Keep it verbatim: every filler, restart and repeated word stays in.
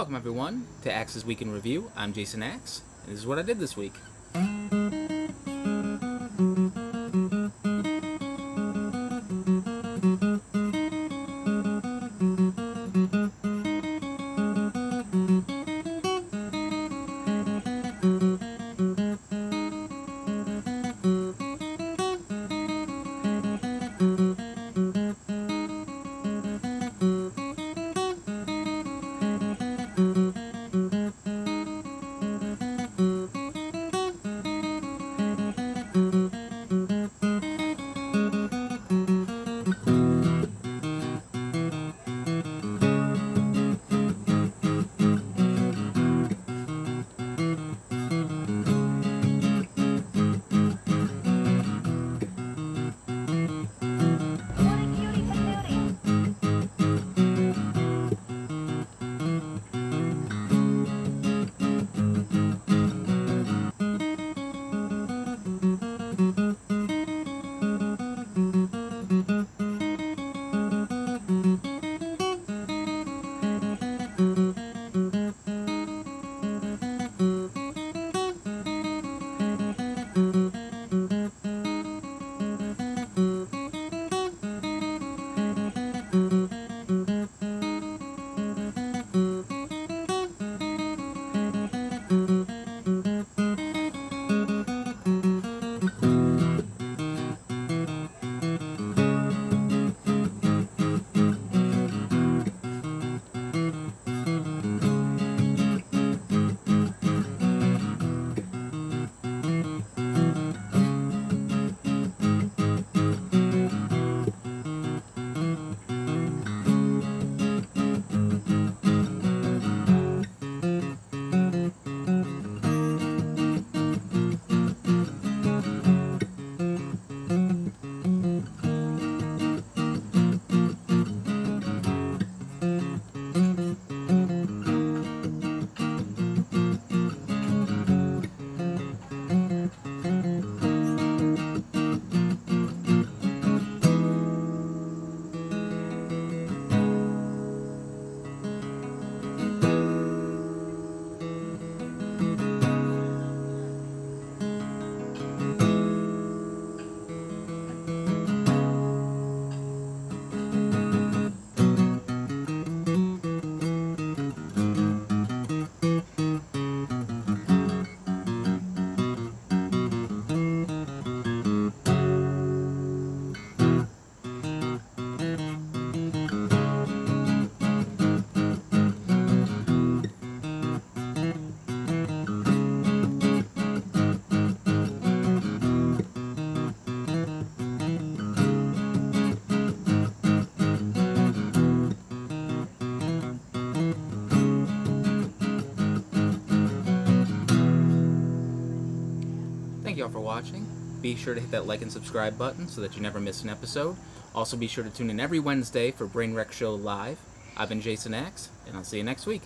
Welcome everyone to Axe's Week in Review. I'm Jason Axe, and this is what I did this week. Thank you all for watching. Be sure to hit that like and subscribe button so that you never miss an episode. Also be sure to tune in every Wednesday for Brain Wreck Show Live. I've been Jason Axe, and I'll see you next week.